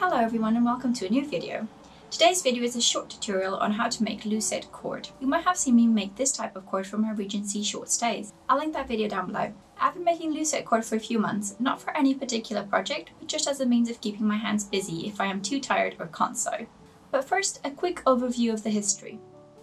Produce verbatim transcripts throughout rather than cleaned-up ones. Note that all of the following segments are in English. Hello everyone and welcome to a new video. Today's video is a short tutorial on how to make lucet cord. You might have seen me make this type of cord from my Regency short stays. I'll link that video down below. I've been making lucet cord for a few months, not for any particular project, but just as a means of keeping my hands busy if I am too tired or can't sew. But first, a quick overview of the history.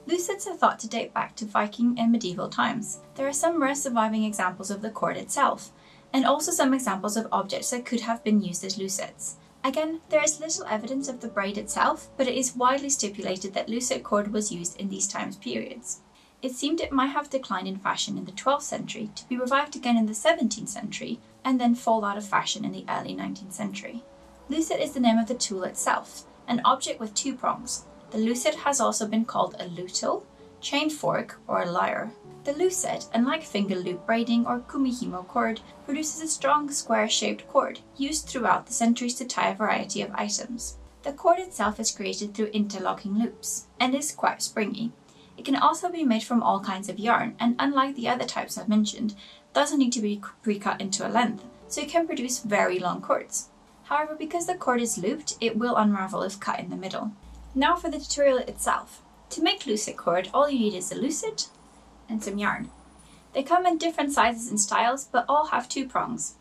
Lucets are thought to date back to Viking and medieval times. There are some rare surviving examples of the cord itself, and also some examples of objects that could have been used as lucets. Again, there is little evidence of the braid itself, but it is widely stipulated that lucet cord was used in these time periods. It seemed it might have declined in fashion in the twelfth century, to be revived again in the seventeenth century, and then fall out of fashion in the early nineteenth century. Lucet is the name of the tool itself, an object with two prongs. The lucet has also been called a lutel, chain fork, or a lyre. The lucet, unlike finger loop braiding or kumihimo cord, produces a strong square-shaped cord, used throughout the centuries to tie a variety of items. The cord itself is created through interlocking loops, and is quite springy. It can also be made from all kinds of yarn, and unlike the other types I've mentioned, doesn't need to be pre-cut into a length, so it can produce very long cords. However, because the cord is looped, it will unravel if cut in the middle. Now for the tutorial itself. To make lucet cord, all you need is a lucet and some yarn. They come in different sizes and styles, but all have two prongs.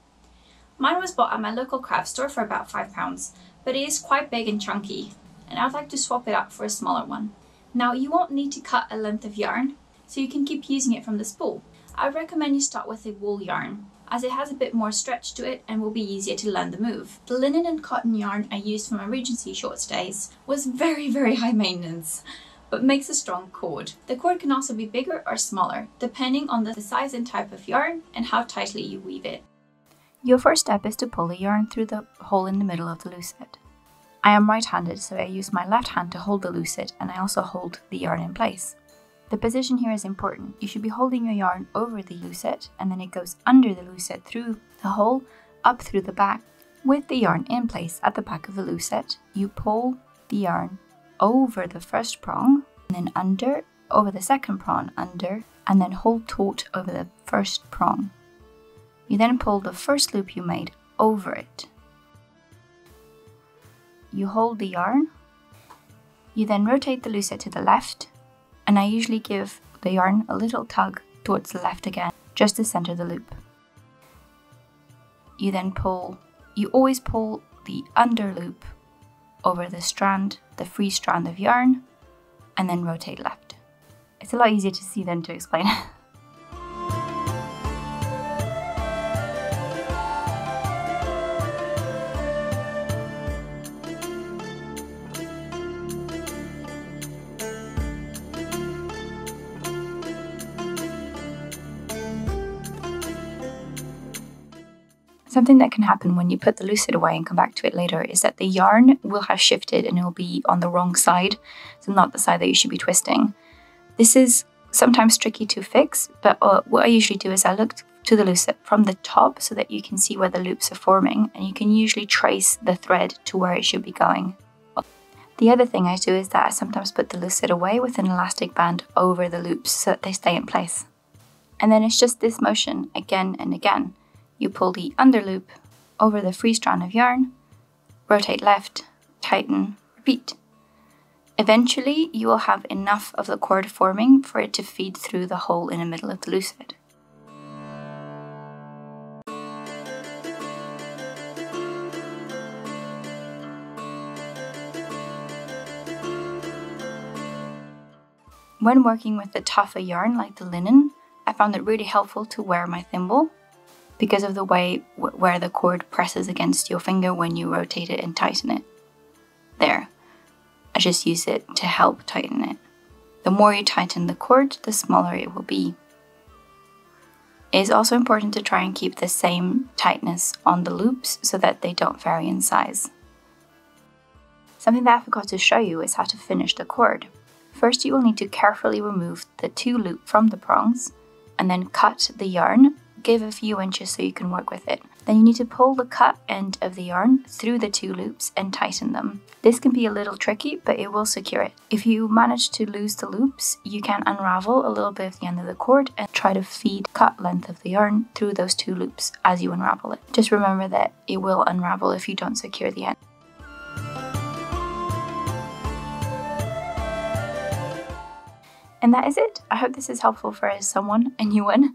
Mine was bought at my local craft store for about five pounds, but it is quite big and chunky, and I'd like to swap it out for a smaller one. Now, you won't need to cut a length of yarn, so you can keep using it from the spool. I recommend you start with a wool yarn, as it has a bit more stretch to it and will be easier to learn the move. The linen and cotton yarn I used for my Regency short stays was very, very high maintenance, but makes a strong cord. The cord can also be bigger or smaller, depending on the size and type of yarn and how tightly you weave it. Your first step is to pull the yarn through the hole in the middle of the lucet. I am right-handed, so I use my left hand to hold the lucet, and I also hold the yarn in place. The position here is important. You should be holding your yarn over the lucet, and then it goes under the lucet through the hole, up through the back. With the yarn in place at the back of the lucet, you pull the yarn over the first prong, and then under, over the second prong, under, and then hold taut over the first prong. You then pull the first loop you made over it. You hold the yarn. You then rotate the lucet to the left, and I usually give the yarn a little tug towards the left again, just to center the loop. You then pull, you always pull the under loop over the strand, the free strand of yarn, and then rotate left. It's a lot easier to see than to explain. Something that can happen when you put the lucet away and come back to it later is that the yarn will have shifted and it will be on the wrong side, so not the side that you should be twisting. This is sometimes tricky to fix, but uh, what I usually do is I look to the lucet from the top so that you can see where the loops are forming, and you can usually trace the thread to where it should be going. The other thing I do is that I sometimes put the lucet away with an elastic band over the loops so that they stay in place. And then it's just this motion again and again. You pull the under loop over the free strand of yarn, rotate left, tighten, repeat. Eventually, you will have enough of the cord forming for it to feed through the hole in the middle of the lucet. When working with the tougher yarn like the linen, I found it really helpful to wear my thimble, because of the way w where the cord presses against your finger when you rotate it and tighten it. There, I just use it to help tighten it. The more you tighten the cord, the smaller it will be. It is also important to try and keep the same tightness on the loops so that they don't vary in size. Something that I forgot to show you is how to finish the cord. First, you will need to carefully remove the two loop from the prongs, and then cut the yarn. Give a few inches so you can work with it. Then you need to pull the cut end of the yarn through the two loops and tighten them. This can be a little tricky, but it will secure it. If you manage to lose the loops, you can unravel a little bit of the end of the cord and try to feed cut length of the yarn through those two loops as you unravel it. Just remember that it will unravel if you don't secure the end. And that is it. I hope this is helpful for someone, a new one.